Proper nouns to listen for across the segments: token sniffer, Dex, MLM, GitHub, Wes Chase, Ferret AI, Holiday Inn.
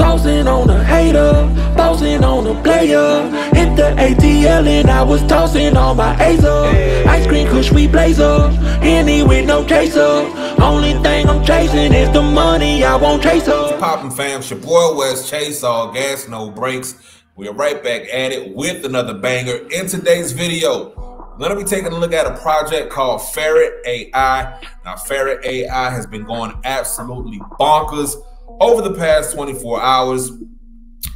Tossing on a hater, bossing on a player. Hit the ATL and I was tossing on my A's up. Ice cream kush we blazer, Henny with no chaser. Only thing I'm chasing is the money, I won't chase up. Poppin' fam, your boy Wes Chase, all gas, no brakes. We're right back at it with another banger. In today's video, I'm gonna be taking a look at a project called Ferret AI. Now, Ferret AI has been going absolutely bonkers over the past 24 hours.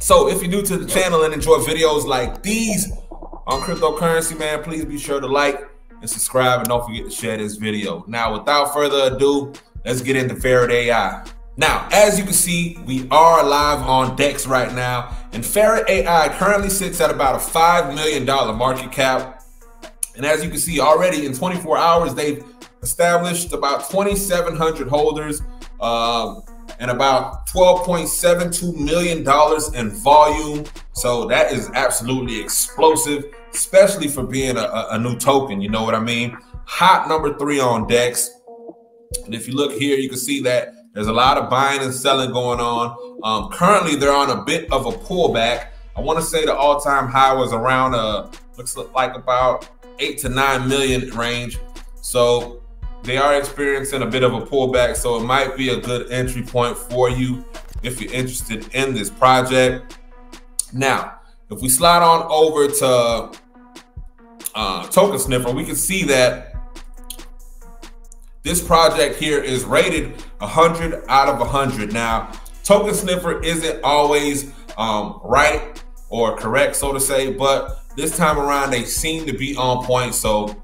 So if you're new to the channel and enjoy videos like these on cryptocurrency, man, please be sure to like and subscribe, and don't forget to share this video. Now, without further ado, let's get into Ferret AI. Now, as you can see, we are live on Dex right now, and Ferret AI currently sits at about a $5 million market cap. And as you can see, already in 24 hours, they've established about 2,700 holders, and about $12.72 million in volume. So that is absolutely explosive, especially for being a new token, you know what I mean? Hot number 3 on Dex. And if you look here, you can see that there's a lot of buying and selling going on. Currently, they're on a bit of a pullback. I want to say the all-time high was around, looks like about 8 to 9 million range. So they are experiencing a bit of a pullback, so it might be a good entry point for you if you're interested in this project. Now, if we slide on over to token sniffer, we can see that this project here is rated 100 out of 100. Now, token sniffer isn't always right or correct, so to say, but this time around they seem to be on point. So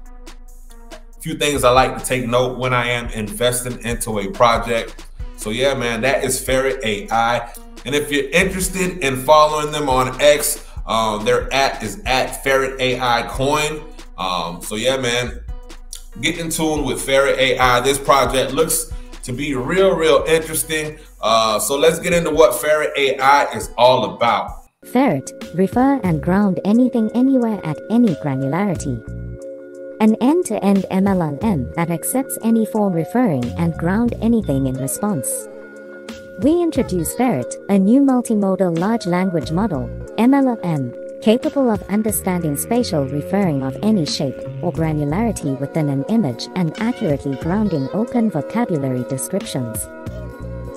few things I like to take note when I am investing into a project. So yeah, man, that is Ferret AI. And if you're interested in following them on X, their at is at Ferret AI Coin. So yeah, man, get in tune with Ferret AI. This project looks to be real interesting. So let's get into what Ferret AI is all about. Ferret, refer and ground anything anywhere at any granularity. An end-to-end MLM that accepts any form referring and ground anything in response. We introduce Ferret, a new multimodal large language model, MLM, capable of understanding spatial referring of any shape or granularity within an image and accurately grounding open vocabulary descriptions.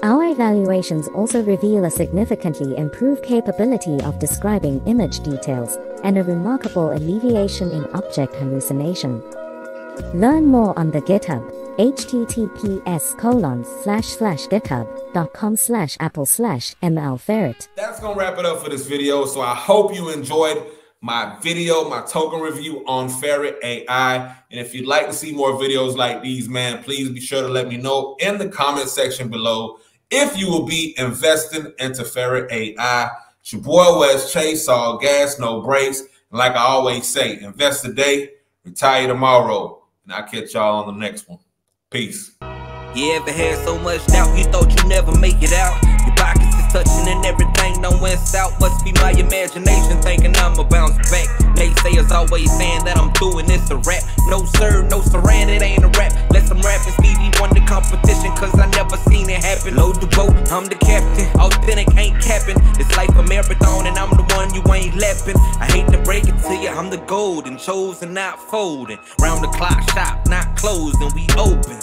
Our evaluations also reveal a significantly improved capability of describing image details and a remarkable alleviation in object hallucination. Learn more on the GitHub, https://github.com/apple/mlferret. That's gonna wrap it up for this video. So I hope you enjoyed my video, my token review on Ferret AI. And if you'd like to see more videos like these, man, please be sure to let me know in the comment section below if you will be investing into Ferret AI. It's your boy Wes Chase, all gas, no brakes. And like I always say, invest today, retire tomorrow. And I'll catch y'all on the next one. Peace. You ever had so much doubt, you thought you never make it out? Your pockets is touching and everything don't west out. Must be my imagination thinking I'ma bounce back. Naysayers always saying that I'm doing this a rap. No sir, no saran, it ain't a rap. Let some rappers Stevie Wonder competition, cause I never seen it happen. Load the boat, I'm the captain. Authentic ain't capping. It's life a marathon and I'm the one you ain't lapping. I hate to break it to you, I'm the golden, chosen not folding. Round the clock shop, not closed, and we open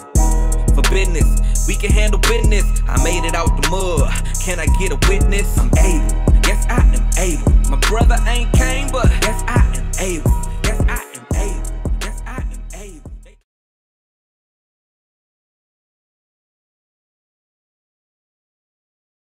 for business. We can handle business. I made it out the mud. Can I get a witness? I'm able. Yes, I am able. My brother ain't capable.